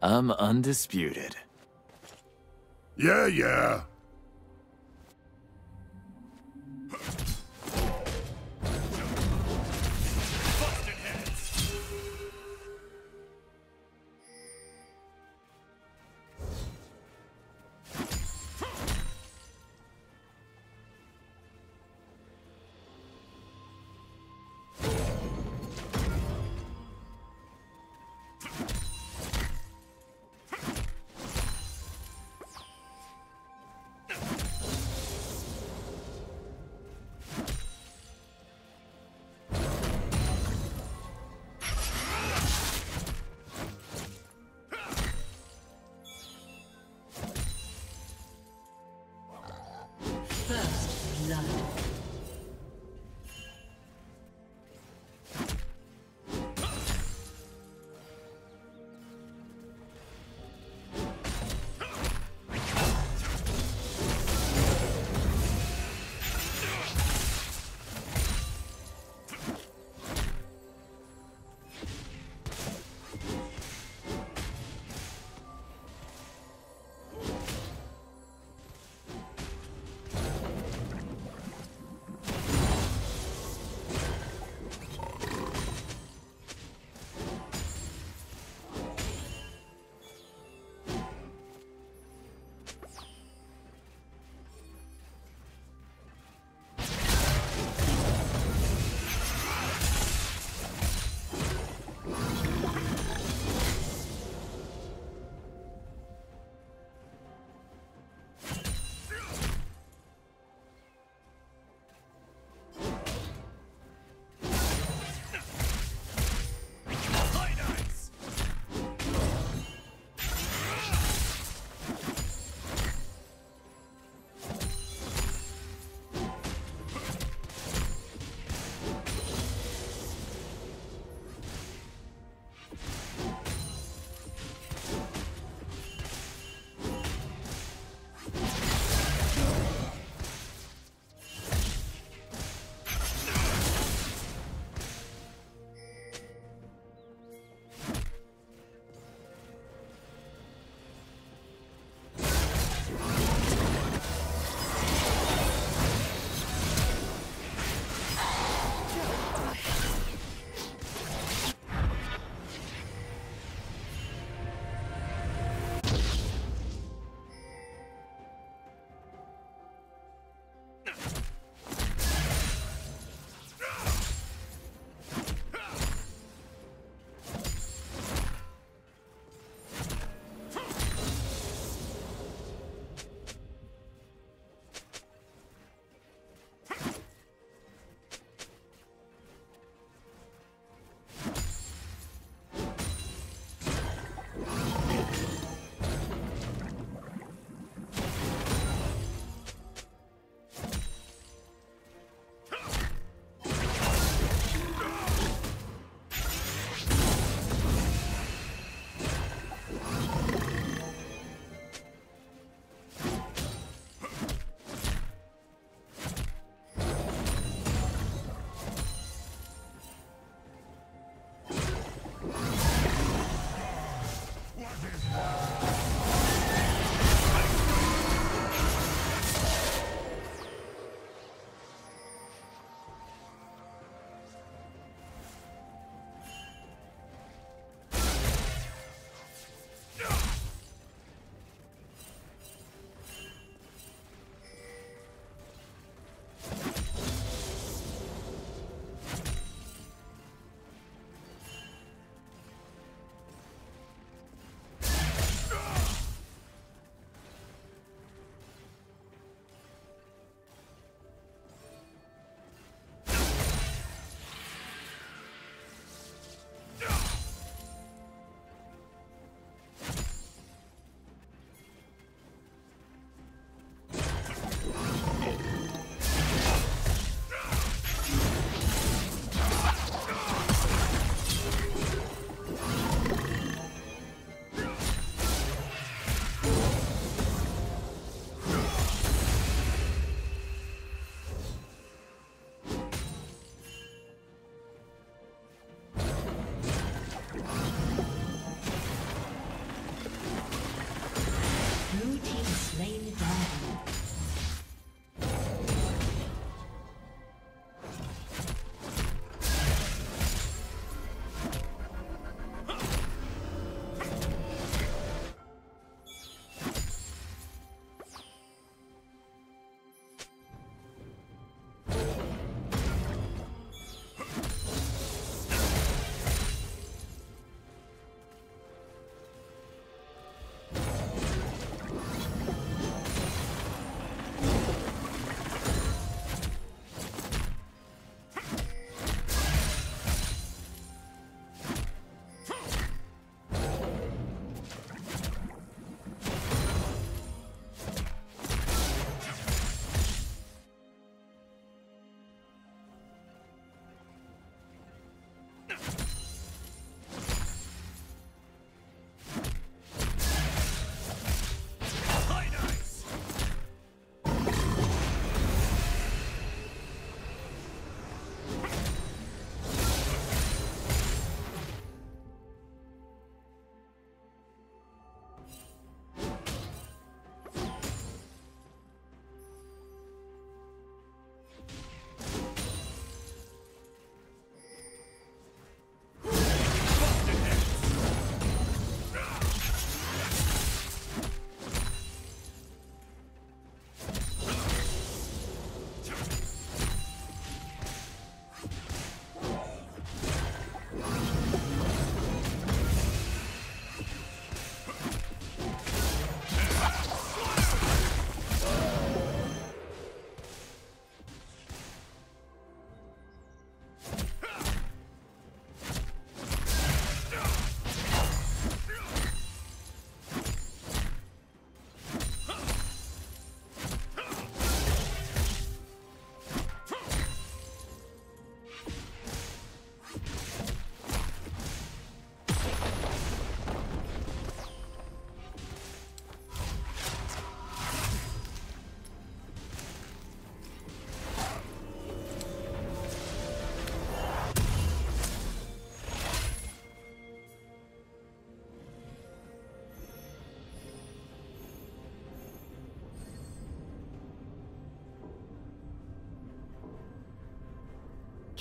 I'm undisputed. Yeah. First blood.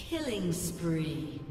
Killing spree.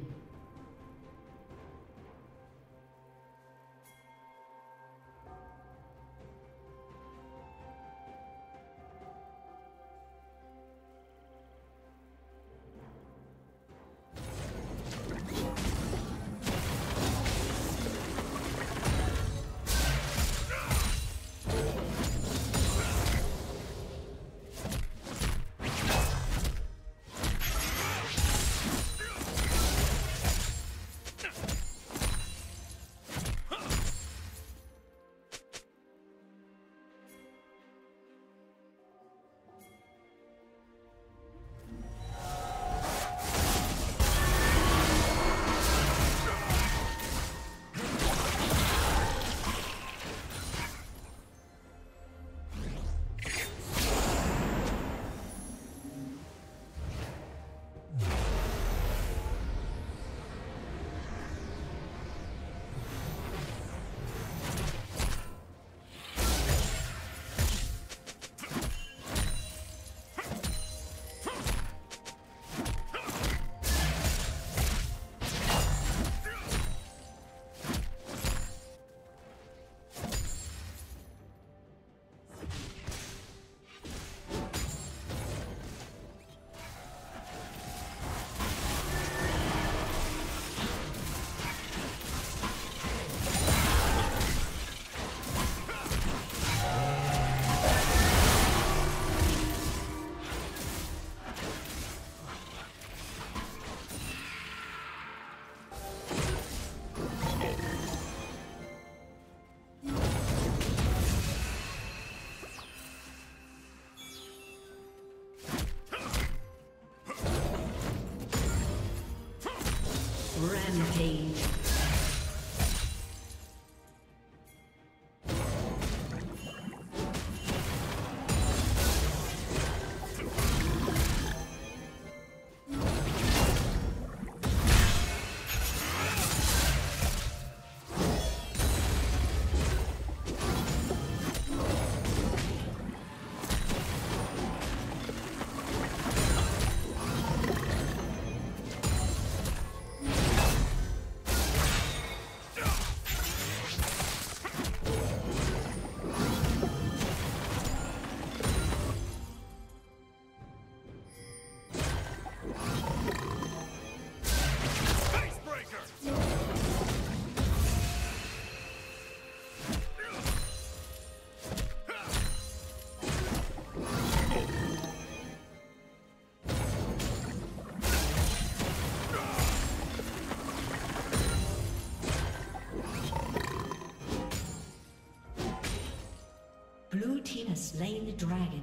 Rampage. Blue team has slain the dragon.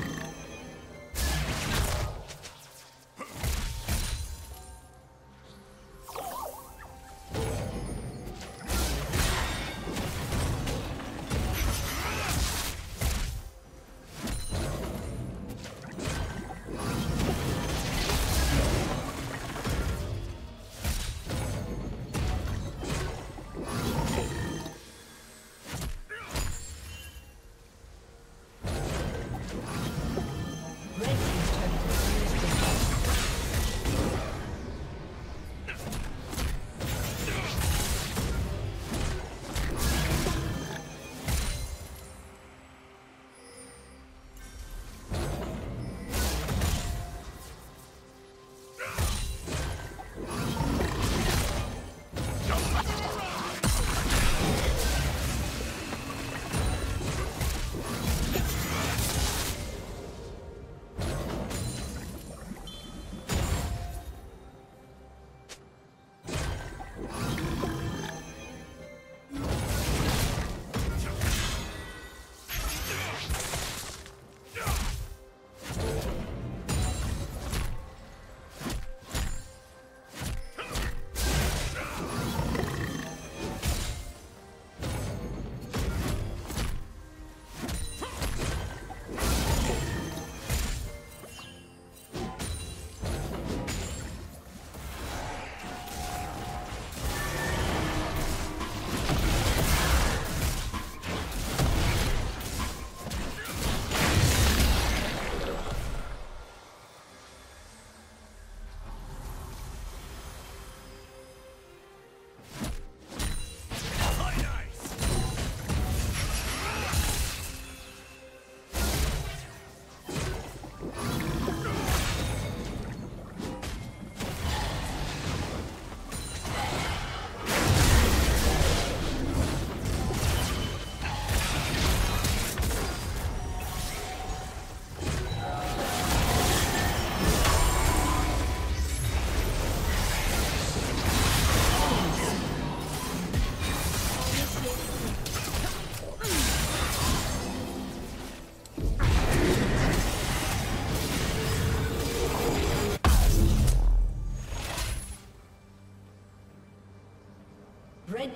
Red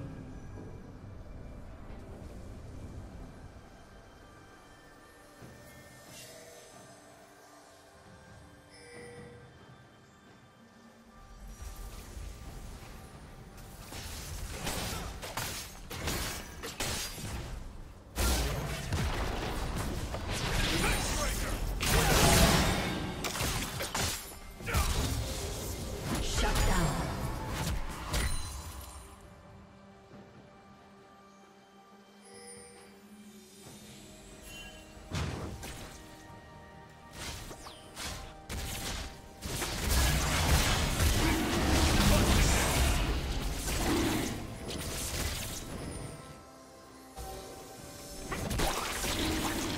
has been destroyed.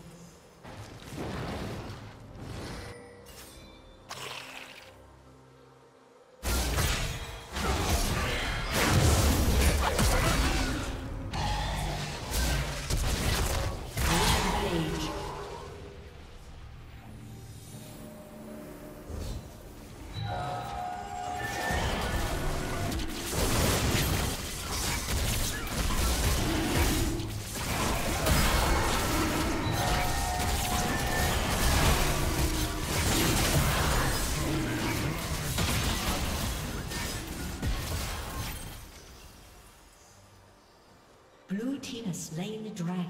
Slain the dragon.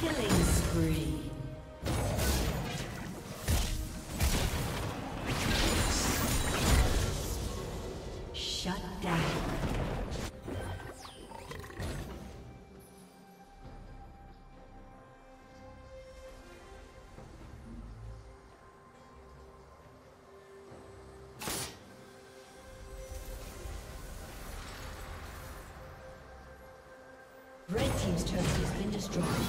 Killing spree. Shut down. Red team's turret has been destroyed.